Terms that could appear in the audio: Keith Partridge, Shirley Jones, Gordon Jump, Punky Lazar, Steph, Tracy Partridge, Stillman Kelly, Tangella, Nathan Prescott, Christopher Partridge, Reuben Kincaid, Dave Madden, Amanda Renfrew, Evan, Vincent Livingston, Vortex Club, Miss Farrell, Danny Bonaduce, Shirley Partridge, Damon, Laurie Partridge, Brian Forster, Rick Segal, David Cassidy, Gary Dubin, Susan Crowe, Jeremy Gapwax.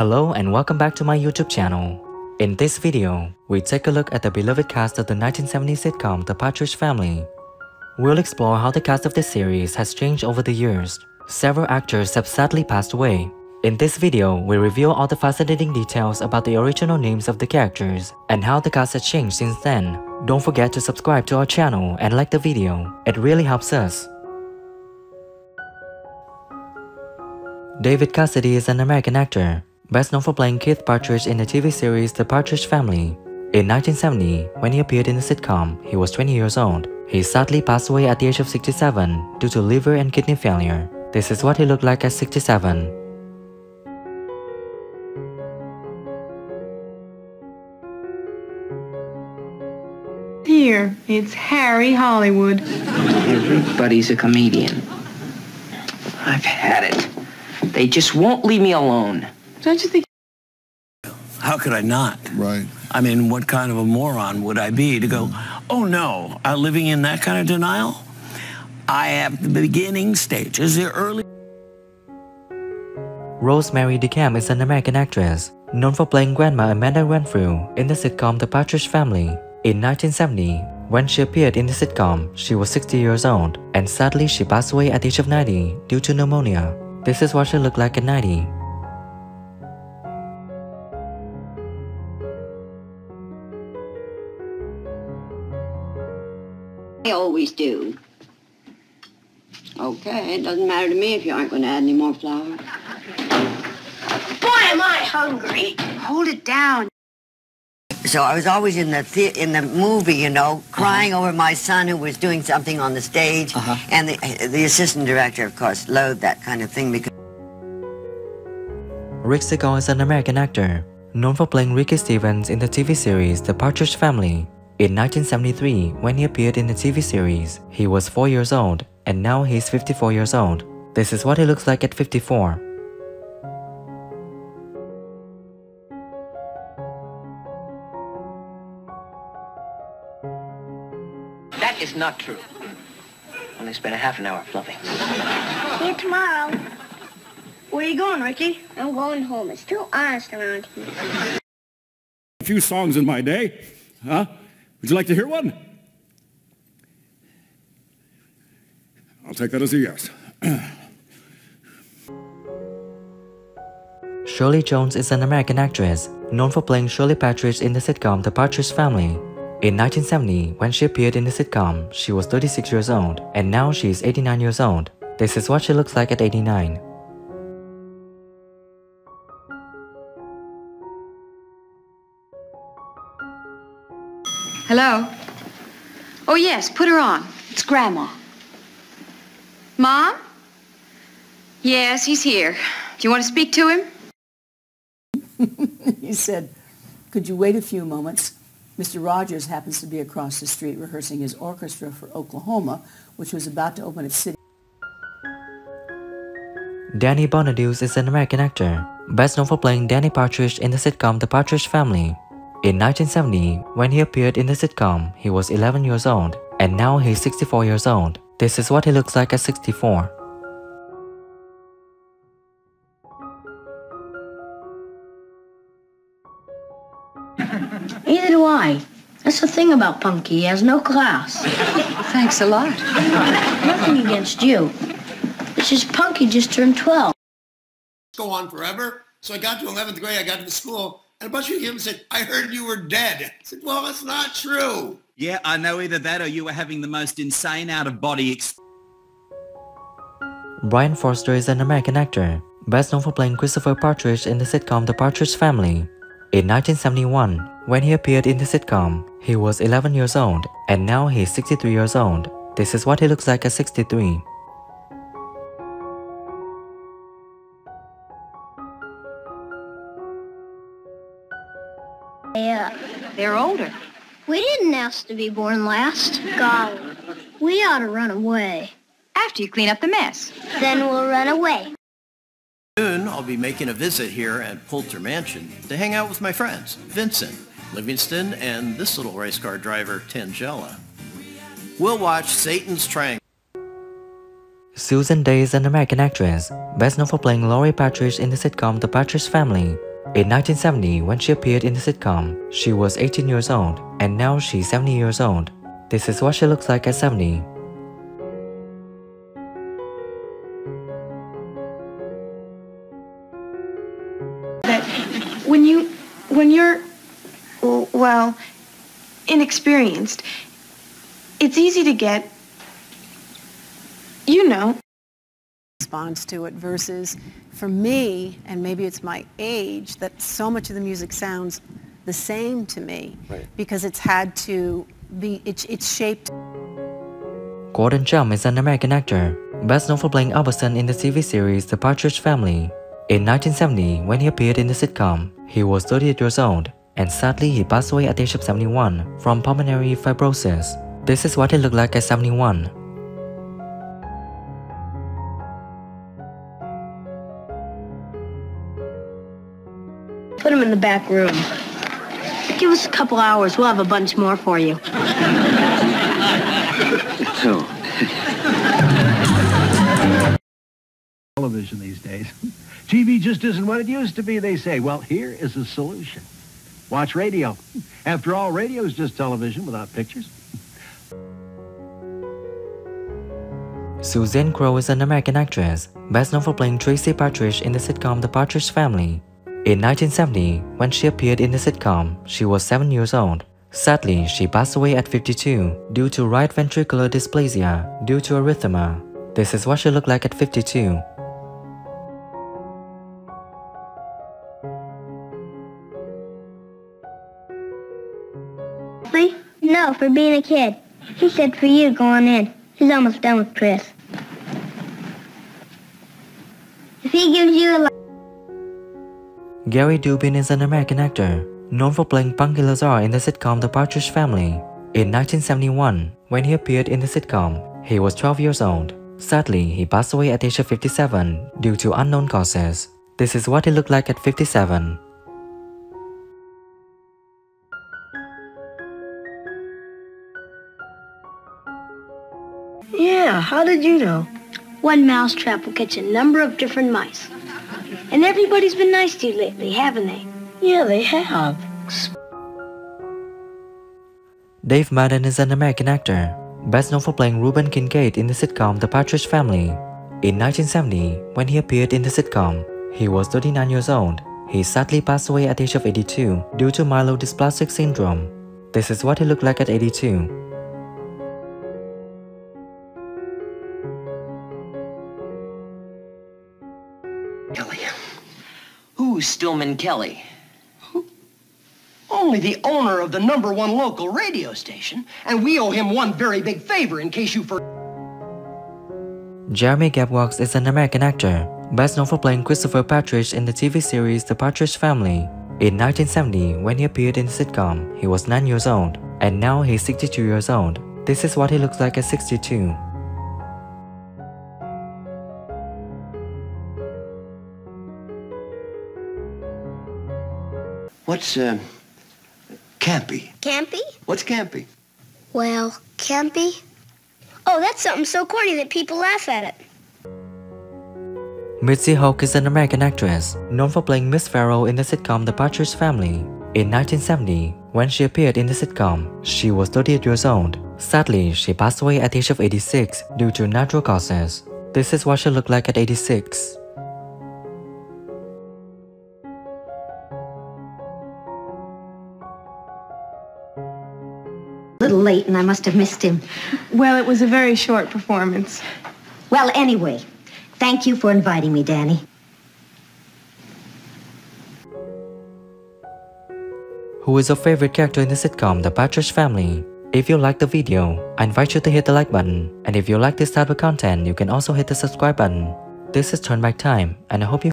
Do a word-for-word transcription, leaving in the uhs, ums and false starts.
Hello and welcome back to my YouTube channel. In this video, we take a look at the beloved cast of the nineteen seventies sitcom The Partridge Family. We'll explore how the cast of this series has changed over the years. Several actors have sadly passed away. In this video, we reveal all the fascinating details about the original names of the characters and how the cast has changed since then. Don't forget to subscribe to our channel and like the video, it really helps us. David Cassidy is an American actor, best known for playing Keith Partridge in the T V series The Partridge Family. In nineteen seventy, when he appeared in the sitcom, he was twenty years old. He sadly passed away at the age of sixty-seven due to liver and kidney failure. This is what he looked like at sixty-seven. Here, it's Harry Hollywood. Everybody's a comedian. I've had it. They just won't leave me alone. Don't you think? How could I not? Right. I mean, what kind of a moron would I be to go, mm. oh no, I'm living in that kind of denial? I have the beginning stages, the early... Rosemary DeCamp is an American actress, known for playing Grandma Amanda Renfrew in the sitcom The Partridge Family. In nineteen seventy, when she appeared in the sitcom, she was sixty years old, and sadly she passed away at the age of ninety due to pneumonia. This is what she looked like at ninety. I always do. Okay, it doesn't matter to me if you aren't going to add any more flour. Boy, am I hungry! Hold it down. So I was always in the, the in the movie, you know, crying uh-huh. over my son who was doing something on the stage. Uh-huh. And the, the assistant director, of course, loathed that kind of thing because... Rick Segal is an American actor, known for playing Ricky Stevens in the T V series The Partridge Family. In nineteen seventy-three, when he appeared in the T V series, he was four years old, and now he's fifty-four years old. This is what he looks like at fifty-four. It's not true. Only spent a half an hour fluffing. See you tomorrow. Where are you going, Ricky? I'm going home. It's too honest around here. A few songs in my day. Huh? Would you like to hear one? I'll take that as a yes. Shirley Jones is an American actress, known for playing Shirley Partridge in the sitcom The Partridge Family. In nineteen seventy, when she appeared in the sitcom, she was thirty-six years old, and now she is eighty-nine years old. This is what she looks like at eighty-nine. Hello? Oh yes, put her on. It's Grandma. Mom? Yes, he's here. Do you want to speak to him? He said, could you wait a few moments? Mister Rogers happens to be across the street rehearsing his orchestra for Oklahoma, which was about to open its city. Danny Bonaduce is an American actor, best known for playing Danny Partridge in the sitcom The Partridge Family. In nineteen seventy, when he appeared in the sitcom, he was eleven years old, and now he's sixty-four years old. This is what he looks like at sixty-four. Neither do I. That's the thing about Punky. He has no class. Thanks a lot. Nothing against you. It's just Punky just turned twelve. Go on forever. So I got to eleventh grade. I got to the school. And a bunch of kids said, I heard you were dead. I said, well, that's not true. Yeah, I know either that or you were having the most insane out-of-body experience. Brian Forster is an American actor, best known for playing Christopher Partridge in the sitcom The Partridge Family. In nineteen seventy-one, when he appeared in the sitcom, he was eleven years old, and now he's sixty-three years old. This is what he looks like at sixty-three. Yeah, they're older. We didn't ask to be born last. Golly, we ought to run away. After you clean up the mess. Then we'll run away. Soon, I'll be making a visit here at Poulter Mansion to hang out with my friends, Vincent Livingston and this little race car driver, Tangella. We'll watch Satan's Triangle. Susan Day is an American actress, best known for playing Laurie Partridge in the sitcom The Partridge Family. In nineteen seventy, when she appeared in the sitcom, she was eighteen years old, and now she's seventy years old. This is what she looks like at seventy. But when you, when you're, well, inexperienced, it's easy to get, you know, response to it versus for me, and maybe it's my age, that so much of the music sounds the same to me, right, because it's had to be, it, it's shaped. Gordon Jump is an American actor, best known for playing Albertson in the T V series The Partridge Family. In nineteen seventy, when he appeared in the sitcom, he was thirty-eight years old, and sadly he passed away at the age of seventy-one from pulmonary fibrosis. This is what he looked like at seventy-one. Put him in the back room. Give us a couple hours. We'll have a bunch more for you. So. Television these days. T V just isn't what it used to be, they say. Well, here is a solution. Watch radio. After all, radio is just television without pictures. Susan Crowe is an American actress, best known for playing Tracy Partridge in the sitcom The Partridge Family. In nineteen seventy, when she appeared in the sitcom, she was seven years old. Sadly, she passed away at fifty-two due to right ventricular dysplasia due to erythema. This is what she looked like at fifty-two. Me? No, for being a kid. He said for you, go on in. He's almost done with Chris. If he gives you a life. Gary Dubin is an American actor, known for playing Punky Lazar in the sitcom The Partridge Family. In nineteen seventy-one, when he appeared in the sitcom, he was twelve years old. Sadly, he passed away at the age of fifty-seven due to unknown causes. This is what he looked like at fifty-seven. Yeah, how did you know? One mouse trap will catch a number of different mice. And everybody's been nice to you lately, haven't they? Yeah, they have. Dave Madden is an American actor, best known for playing Reuben Kincaid in the sitcom The Partridge Family. In nineteen seventy, when he appeared in the sitcom, he was thirty-nine years old. He sadly passed away at the age of eighty-two due to myelodysplastic syndrome. This is what he looked like at eighty-two. Stillman Kelly. Who? Only the owner of the number one local radio station, and we owe him one very big favor in case you forgot. Jeremy Gapwax is an American actor, best known for playing Christopher Partridge in the T V series The Partridge Family. In nineteen seventy, when he appeared in the sitcom, he was nine years old, and now he's sixty-two years old. This is what he looks like at sixty-two. What's, uh, campy? Campy? What's campy? Well, campy? Oh, that's something so corny that people laugh at it. Mitzi Hawk is an American actress, known for playing Miss Farrell in the sitcom The Partridge Family. In nineteen seventy, when she appeared in the sitcom, she was thirty-eight years old. Sadly, she passed away at the age of eighty-six due to natural causes. This is what she looked like at eighty-six. Late and I must have missed him. Well, it was a very short performance. Well, anyway, thank you for inviting me, Danny. Who is your favorite character in the sitcom The Partridge Family? If you liked the video, I invite you to hit the like button. And if you like this type of content, you can also hit the subscribe button. This is Turnback Time, and I hope you